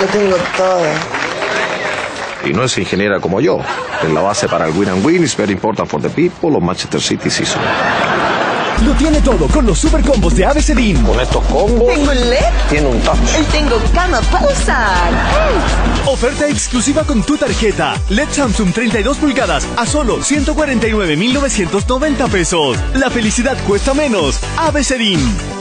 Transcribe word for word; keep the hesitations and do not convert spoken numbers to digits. Yo tengo todo. Y no es ingeniera como yo. Es la base para el win and win. It's very important for the people of Manchester City season. Lo tiene todo con los super combos de abcdin. Con estos combos... Tengo el L E D. Tiene un touch. Y tengo cama para usar. ¡Ay! Oferta exclusiva con tu tarjeta. L E D Samsung treinta y dos pulgadas a solo ciento cuarenta y nueve mil novecientos noventa pesos. La felicidad cuesta menos. abcdin.